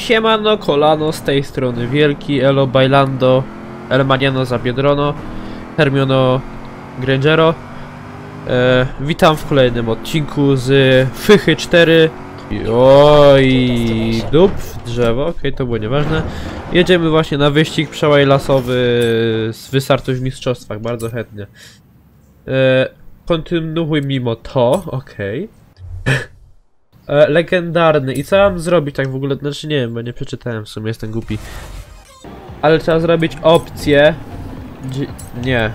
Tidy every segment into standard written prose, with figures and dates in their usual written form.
Siemano, kolano, z tej strony Wielki, Elo, Bailando, Elmaniano za Biedrono, Hermiono Grangero. Witam w kolejnym odcinku z Fychy 4. Oj, dup w drzewo, okej, to było nieważne. Jedziemy właśnie na wyścig przełaj lasowy z Wysartu w Mistrzostwach, bardzo chętnie. Kontynuuj mimo to, okej. Legendarny. I co mam zrobić tak w ogóle? Znaczy nie wiem, bo nie przeczytałem w sumie, jestem głupi. Ale trzeba zrobić opcję.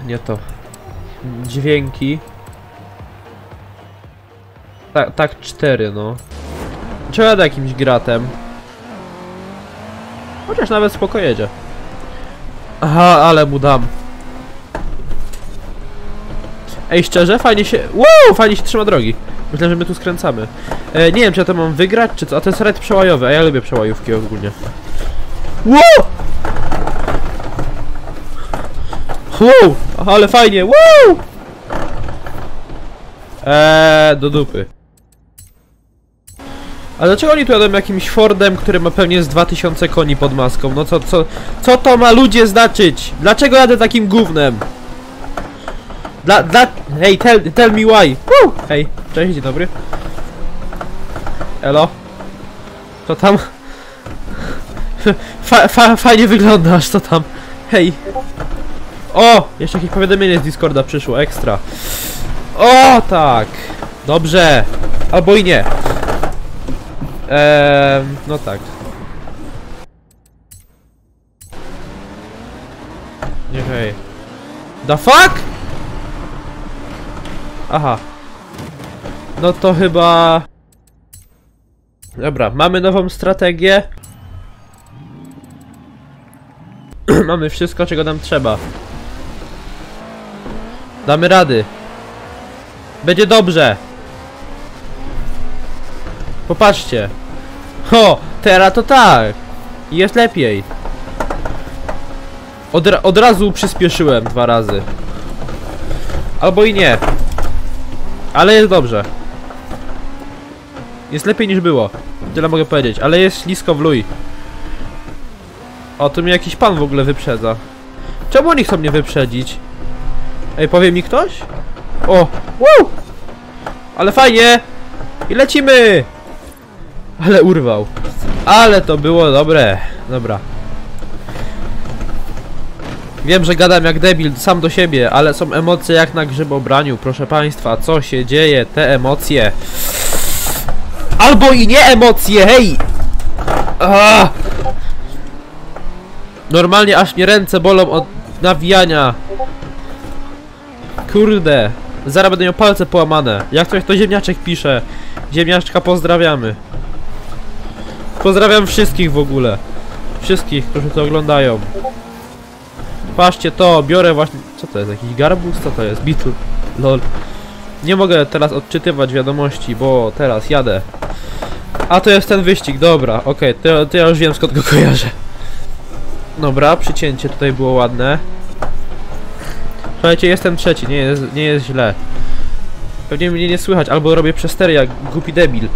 Nie to. Dźwięki. Tak 4, no. Trzeba jakimś gratem. Chociaż nawet spoko jedzie. Aha, ale mu dam. Ej, szczerze, fajnie się... Wow, fajnie się trzyma drogi. Myślę, że my tu skręcamy. Nie wiem, czy ja to mam wygrać, czy co. A to jest rajd przełajowy, a ja lubię przełajówki ogólnie. Wow! Wow! Ale fajnie! Wow! Do dupy. A dlaczego oni tu jadą jakimś Fordem, który ma pewnie z 2000 koni pod maską? No co to ma ludzie znaczyć? Dlaczego jadę takim gównem? Hej, tell me why! Woo! Hej, cześć, dzień dobry. Elo. Co tam? Fajnie wyglądasz, co tam? Hej. O! Jeszcze jakieś powiadomienie z Discorda przyszło, ekstra. O, tak. Dobrze. Albo i nie. No tak. Nie, hej. The fuck? Aha. No to chyba... Dobra, mamy nową strategię. Mamy wszystko, czego nam trzeba. Damy rady. Będzie dobrze. Popatrzcie. Ho, teraz to tak. Jest lepiej. Od razu przyspieszyłem 2 razy. Albo i nie. Ale jest dobrze. Jest lepiej niż było. Tyle mogę powiedzieć, ale jest ślisko w luj. O, tu mnie jakiś pan w ogóle wyprzedza. Czemu oni chcą mnie wyprzedzić? Ej, powie mi ktoś? O, wow! Ale fajnie! I lecimy! Ale urwał. Ale to było dobre. Dobra. Wiem, że gadam jak debil sam do siebie, ale są emocje jak na grzybobraniu. Proszę państwa, co się dzieje? Te emocje. Albo i nie emocje, hej! Aaaa! Normalnie aż mnie ręce bolą od nawijania. Kurde. Zaraz będę miał palce połamane. Jak ktoś to ziemniaczek pisze. Ziemniaczka pozdrawiamy. Pozdrawiam wszystkich w ogóle. Wszystkich, którzy to oglądają. Patrzcie to, biorę właśnie... Co to jest? Jakiś garbus? Co to jest? Beetle. Lol. Nie mogę teraz odczytywać wiadomości, bo teraz jadę. A to jest ten wyścig, dobra. Okej, to ja już wiem, skąd go kojarzę. Dobra, przycięcie tutaj było ładne. Słuchajcie, jestem trzeci, nie jest źle. Pewnie mnie nie słychać, albo robię przestery jak głupi debil.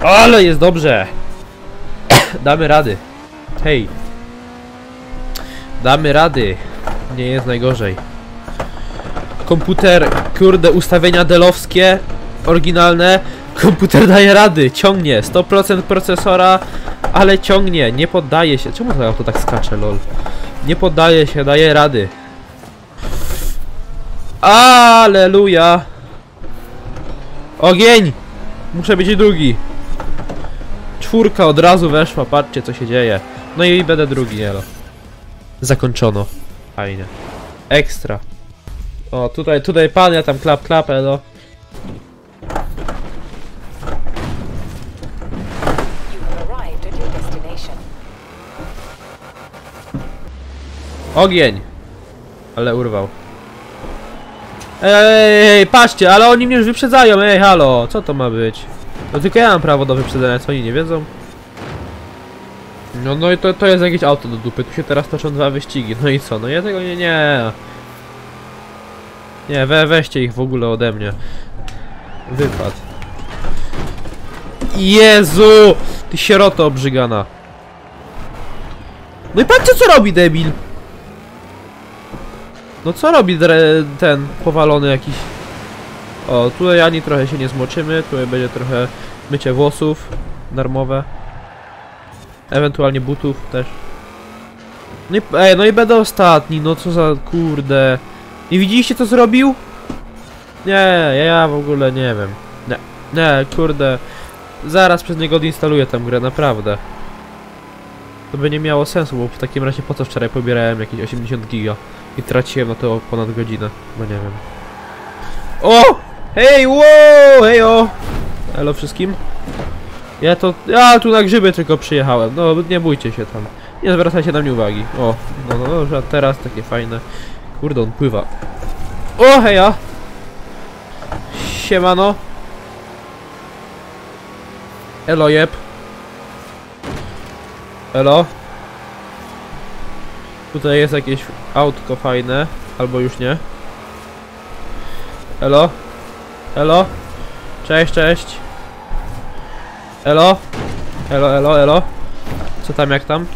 Ale jest dobrze. Damy rady. Hej. Damy rady. Nie jest najgorzej. Komputer, kurde, ustawienia delowskie, oryginalne. Komputer daje rady, ciągnie. 100% procesora, ale ciągnie. Nie poddaje się. Czemu to auto tak skacze, lol? Nie poddaje się, daje rady. Aleluja! Ogień! Muszę być drugi. 4 od razu weszła, patrzcie co się dzieje. No i będę drugi, elo. Zakończono. Fajnie. Ekstra. O, tutaj pan, ja tam klap, klap, elo. Ogień! Ale urwał. Ej, patrzcie, ale oni mnie już wyprzedzają, ej, halo, co to ma być? No tylko ja mam prawo do wyprzedzenia, co oni nie wiedzą? No i to jest jakieś auto do dupy, tu się teraz toczą 2 wyścigi, no i co, no ja tego nie, weźcie ich w ogóle ode mnie. Wypad. Jezu, ty sieroto obrzygana. No i patrzcie, co robi debil. No co robi ten powalony jakiś. O, tutaj ani trochę się nie zmoczymy. Tutaj będzie trochę mycie włosów darmowe. Ewentualnie butów też. No i, ej, no i będę ostatni. No co za kurde. Nie widzieliście, co zrobił? Nie, ja w ogóle nie wiem. Nie, kurde. Zaraz przez niego odinstaluję tę grę, naprawdę. To by nie miało sensu, bo w takim razie po co wczoraj pobierałem jakieś 80 giga i traciłem na to ponad godzinę, bo nie wiem. O! Hej, wow! Hej, o! Elo wszystkim. Ja tu na grzyby tylko przyjechałem, no nie bójcie się tam. Nie zwracajcie na mnie uwagi. O, no, a teraz takie fajne. Kurde, on pływa. O, heja! Siemano. Elo, jeb. Elo. Tutaj jest jakieś autko fajne. Albo już nie. Elo. Elo. Cześć, cześć. Elo. Elo, elo, elo. Co tam, jak tam?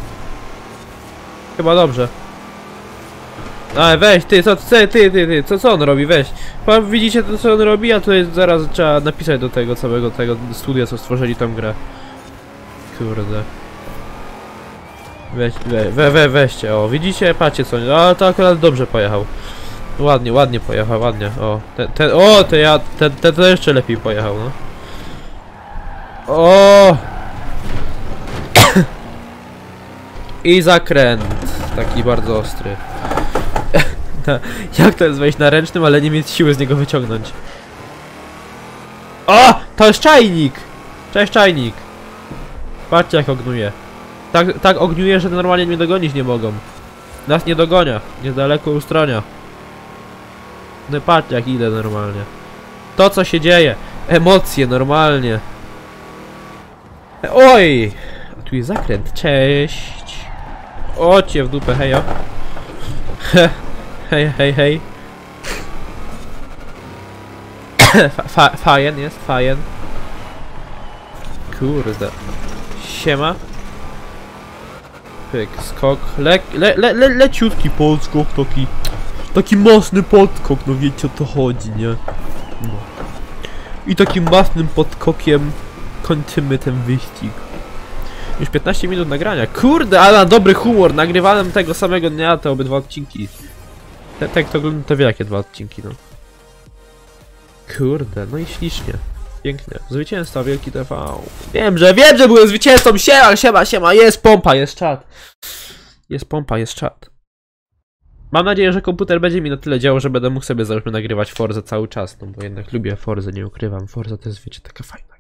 Chyba dobrze. A weź, ty, co on robi, weź. Widzicie to, co on robi, a tutaj zaraz trzeba napisać do tego całego tego studia, co stworzyli tą grę. Kurde. Weźcie, o, widzicie, patrzcie co, a to akurat dobrze pojechał. Ładnie pojechał, ładnie, o. Ten to jeszcze lepiej pojechał, no. O! I zakręt, taki bardzo ostry. Jak to jest wejść na ręcznym, ale nie mieć siły z niego wyciągnąć? O! To jest czajnik! Cześć, czajnik! Patrzcie, jak ogniuje. Tak ogniuje, że normalnie mnie dogonić nie mogą. Nas nie dogonia. Niedaleko ustronia. No patrzcie, jak idę normalnie. To, co się dzieje. Emocje normalnie. Oj! A tu jest zakręt. Cześć! O cię w dupę, hejo. Hej. Fajen jest, fajen. Kurde. Siema. Pyk, skok. Leciutki podskok, taki mocny podskok, no wiecie o to chodzi, nie? No. I takim mocnym podskokiem kończymy ten wyścig. Już 15 minut nagrania. Kurde, ale na dobry humor. Nagrywałem tego samego dnia te obydwa odcinki. Tak to wie, jakie dwa odcinki, no. Kurde, no i ślicznie. Pięknie. Zwycięzca Wielki TV. Wiem, że byłem zwycięzcą. Siema. Jest pompa, jest czat. Mam nadzieję, że komputer będzie mi na tyle działał, że będę mógł sobie załóżmy nagrywać Forzę cały czas. No bo jednak lubię Forzę, nie ukrywam. Forza to jest, wiecie, taka fajna.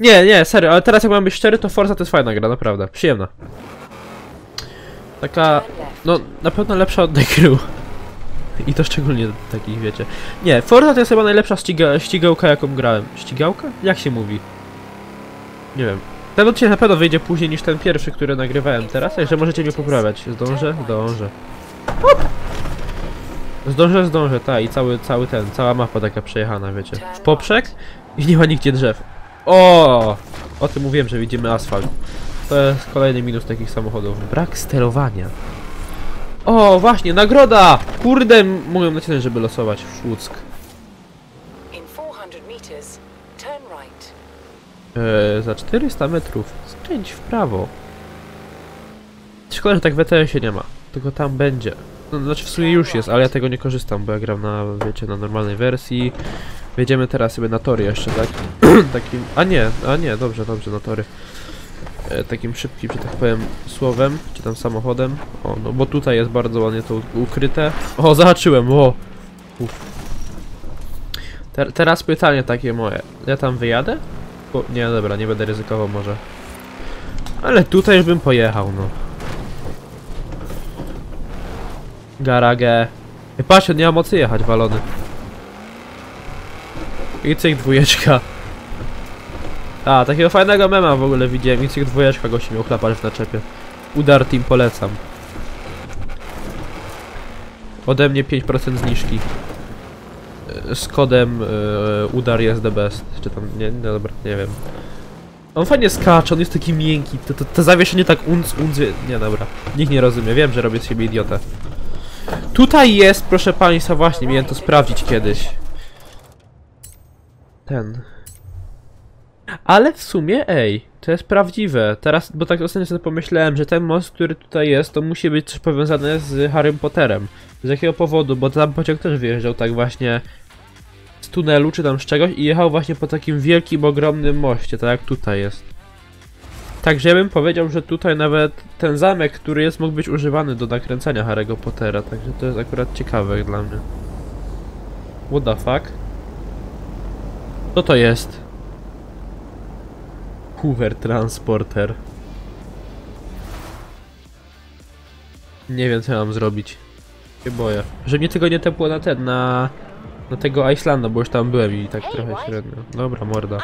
Nie, serio, ale teraz jak mam być szczery, to Forza to jest fajna gra, naprawdę. Przyjemna. Taka, no na pewno lepsza od Dekrył. I to szczególnie takich, wiecie. Nie, Forza to jest chyba najlepsza ścigałka, jaką grałem. Ścigałka? Jak się mówi? Nie wiem. Ten odcinek na pewno wyjdzie później niż ten pierwszy, który nagrywałem teraz, także możecie mnie poprawiać. Zdążę. Up! Zdążę, ta i cała mapa taka przejechana, wiecie. W poprzek i nie ma nigdzie drzew. O tym mówiłem, że widzimy asfalt. To jest kolejny minus takich samochodów. Brak sterowania. O, właśnie, nagroda! Kurde, mogę nacisnąć, żeby losować w Łódzk. Za 400 metrów skręć w prawo. Szkoda, że tak w ETS-ie nie ma. Tylko tam będzie. No, znaczy w sumie już jest, ale ja tego nie korzystam, bo ja gram na, wiecie, na normalnej wersji. Wjedziemy teraz sobie na tory jeszcze, tak? Takim... A nie, dobrze, na tory. Takim szybkim, że tak powiem, słowem, czy tam samochodem. O, no bo tutaj jest bardzo ładnie to ukryte. O, zahaczyłem, o! Teraz pytanie takie moje. Ja tam wyjadę? O, nie, dobra, nie będę ryzykował może. Ale tutaj już bym pojechał, no. Garage. Patrz, on nie ma mocy jechać, walony. I cyk, dwójeczka. A, takiego fajnego mema w ogóle widziałem. I cyk, dwójeczka, gości miał chlapacz w naczepie. Udar team, polecam. Ode mnie 5% zniżki. Z kodem udar jest the best. Czy tam, nie, no dobra, nie wiem. On fajnie skacze, on jest taki miękki. To zawieszenie tak unc. Nie, dobra. Nikt nie rozumie, wiem, że robię z siebie idiotę. Tutaj jest, proszę państwa, właśnie, miałem to sprawdzić kiedyś. Ten. Ale w sumie, ej, to jest prawdziwe. Teraz, bo tak ostatnio sobie pomyślałem, że ten most, który tutaj jest, to musi być coś powiązane z Harrym Potterem. Z jakiego powodu? Bo tam pociąg też wyjeżdżał tak właśnie z tunelu czy tam z czegoś i jechał właśnie po takim wielkim, ogromnym moście, tak jak tutaj jest. Także ja bym powiedział, że tutaj nawet ten zamek, który jest, mógł być używany do nakręcania Harry'ego Pottera, także to jest akurat ciekawe dla mnie. What the fuck? Co to jest? Cover Transporter. Nie wiem, co ja mam zrobić. Się boję. Że mnie tego nie tepło na ten, na tego Islanda, bo już tam byłem i tak trochę średnio. Dobra, morda.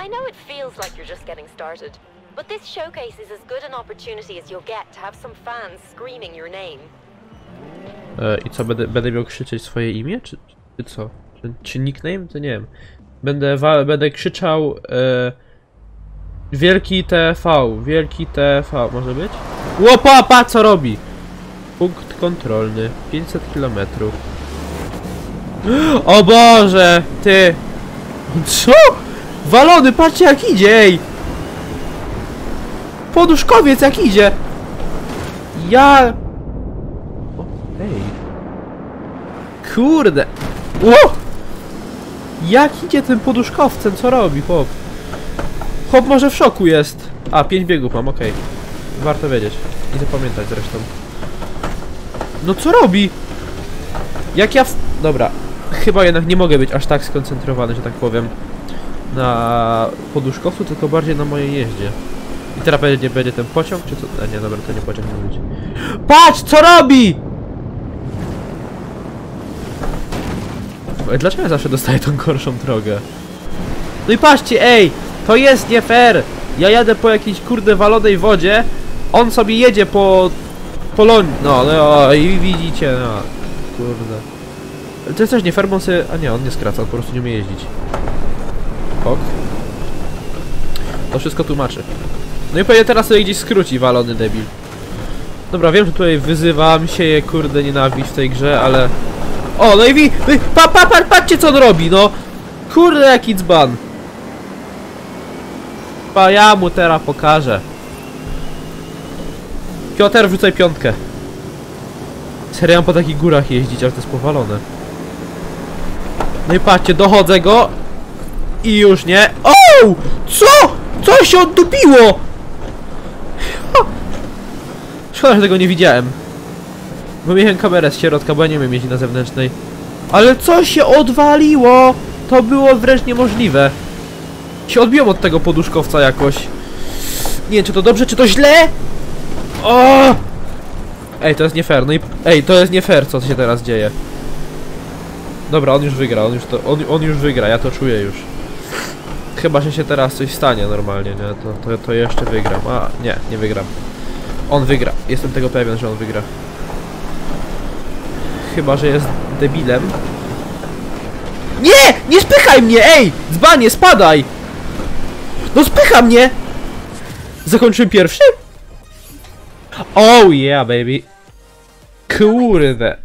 But this showcase is as good an opportunity as you'll get to have some fans screaming your name. I co, będę miał krzyczeć swoje imię? Czy co? Czy nickname? To nie wiem. Będę krzyczał wielki TV, może być? Łopapa, co robi? Punkt kontrolny, 500 km. O Boże, ty! Co? Walony, patrzcie jak idzie, ej! Poduszkowiec jak idzie! Ja... O, ej. Kurde! Ło! Jak idzie tym poduszkowcem? Co robi chłop? Chłop może w szoku jest. A, 5 biegów mam, okej. Warto wiedzieć. I zapamiętać zresztą. No co robi? Jak ja... Dobra. Chyba jednak nie mogę być aż tak skoncentrowany, że tak powiem, na poduszkowcu, tylko bardziej na mojej jeździe. I teraz będzie ten pociąg, czy co? A nie, dobra, to nie pociąg mówić. Patrz, co robi! Dlaczego ja zawsze dostaję tą gorszą drogę? No i patrzcie, ej! To jest nie fair! Ja jadę po jakiejś kurde walonej wodzie, on sobie jedzie po lądzie. No, i widzicie, no. Kurde. To jest też nie fair, bo on sobie... A nie, on nie skraca, on po prostu nie umie jeździć. Ok. To wszystko tłumaczy. No i pewnie teraz sobie gdzieś skróci walony debil. Dobra, wiem, że tutaj wyzywam się, kurde, nienawiść w tej grze, ale... O, no i patrzcie co on robi, no! Kurde, jaki dzban! Pa, ja mu teraz pokażę. Piotr, wrzucaj piątkę. Serio, po takich górach jeździć, ale to jest powalone. No i patrzcie, dochodzę go. I już nie... O! Co?! Co się oddupiło?! Szkoda, że tego nie widziałem. Bo miałem kamerę z środka, bo ja nie miałem jeździć na zewnętrznej. Ale co się odwaliło?! To było wręcz niemożliwe. Się odbiłem od tego poduszkowca jakoś. Nie wiem, czy to dobrze, czy to źle?! O! Ej, to jest nie fair, no i... Ej, to jest nie fair, co się teraz dzieje. Dobra, on już wygra, on już wygra, ja to czuję już. Chyba, że się teraz coś stanie normalnie, nie? To jeszcze wygram. A, nie, nie wygram. On wygra. Jestem tego pewien, że on wygra. Chyba, że jest debilem. Nie! Nie spychaj mnie, ej! Dzbanie, spadaj! No spycha mnie! Zakończyłem pierwszy? Oh yeah, baby. Kurde.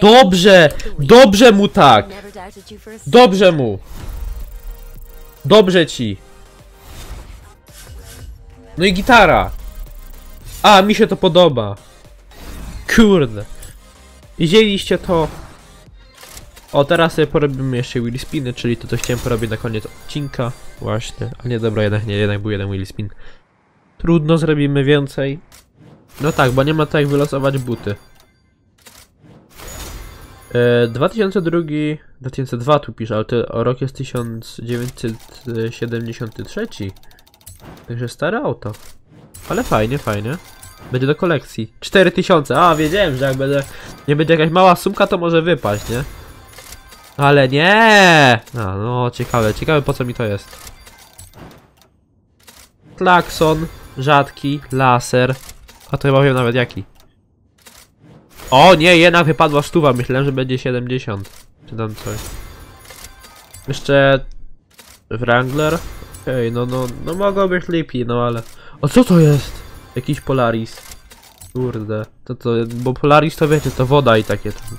Dobrze! Dobrze mu tak! Dobrze mu! Dobrze ci! No i gitara! A, mi się to podoba! Kurde! Widzieliście to? O, teraz sobie porobimy jeszcze wheel spiny, czyli to chciałem porobić na koniec odcinka. Właśnie, a nie, dobra, jednak nie, jednak był jeden wheel spin. Trudno, zrobimy więcej. No tak, bo nie ma tak jak wylosować buty. 2002 tu pisze, ale to rok jest 1973. Także stare auto. Ale fajnie, fajnie. Będzie do kolekcji. 4000, a wiedziałem, że jak nie będzie jakaś mała sumka, to może wypaść, nie? Ale nie! A, no ciekawe po co mi to jest. Klakson, rzadki, laser. A to chyba wiem nawet jaki. O nie, jednak wypadła 100, myślałem, że będzie 70. Czy tam coś. Jeszcze Wrangler? Okej, no mogą być lipi, no ale... O co to jest? Jakiś Polaris. Kurde, to... Bo Polaris to wiecie, to woda i takie tam.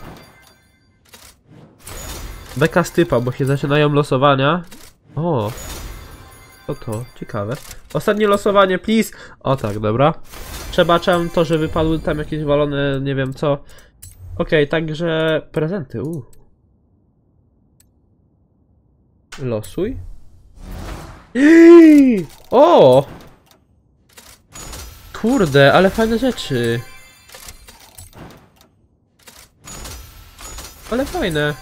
Beka z typa, bo się zaczynają losowania. O! O to, ciekawe. Ostatnie losowanie, please! O tak, dobra. Przebaczam to, że wypadły tam jakieś walone, nie wiem co. Okej, także prezenty, Losuj. O! Kurde, ale fajne rzeczy. Ale fajne.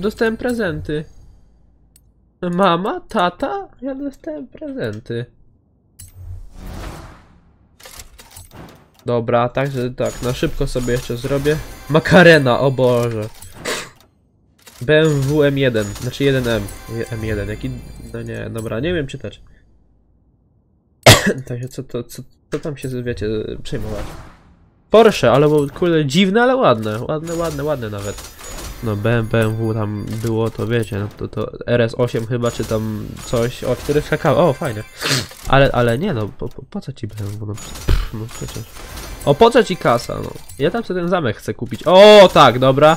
Dostałem prezenty. Mama, tata? Ja dostałem prezenty. Dobra, także tak, na szybko sobie jeszcze zrobię. Makarena, o Boże. BMW M1, znaczy 1M. M1, jaki... No nie, dobra, nie wiem czytać. Także co tam się, wiecie, przejmować. Porsche, ale kurde, dziwne, ale ładne. Ładne nawet. No BMW tam było, to wiecie, no to RS8 chyba, czy tam coś, o których skakały, o fajnie. Ale nie no, po co ci BMW, no, pff, no przecież. O po co ci kasa, no. Ja tam sobie ten zamek chcę kupić, o tak, dobra.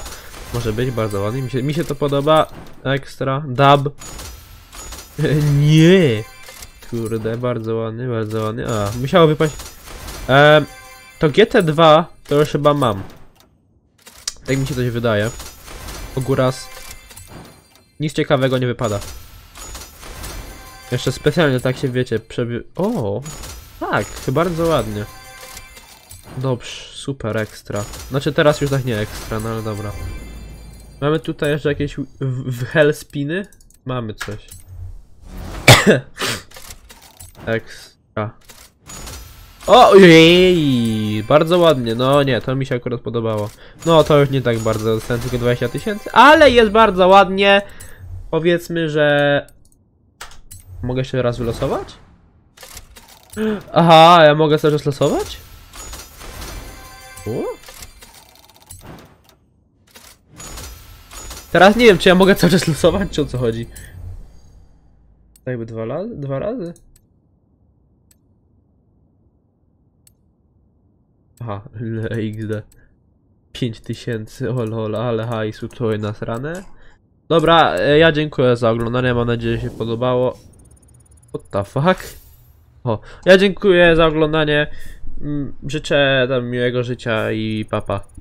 Może być bardzo ładny, mi się to podoba, ekstra, dub. Nie. Kurde, bardzo ładny, a, musiało wypaść. To GT2 to już chyba mam. Tak mi się coś wydaje. Ogóras. Nic ciekawego nie wypada. Jeszcze specjalnie tak się, wiecie, przebił. O, tak, bardzo ładnie. Dobrze, super, ekstra. Znaczy teraz już tak nie ekstra, no ale dobra. Mamy tutaj jeszcze jakieś hellspiny? Mamy coś. Ekstra. Ojej, bardzo ładnie, no nie, to mi się akurat podobało. No to już nie tak bardzo, dostałem tylko 20 000, ale jest bardzo ładnie. Powiedzmy, że... Mogę jeszcze raz wylosować? Aha, ja mogę sobie losować? Teraz nie wiem, czy ja mogę cały czas losować, czy o co chodzi. Jakby dwa razy? Aha, XD. 5000, o lol, ale hajsu, tutaj nas ranę. Dobra, ja dziękuję za oglądanie, mam nadzieję, że się podobało. What the fuck? O, ja dziękuję za oglądanie. Życzę tam miłego życia i papa.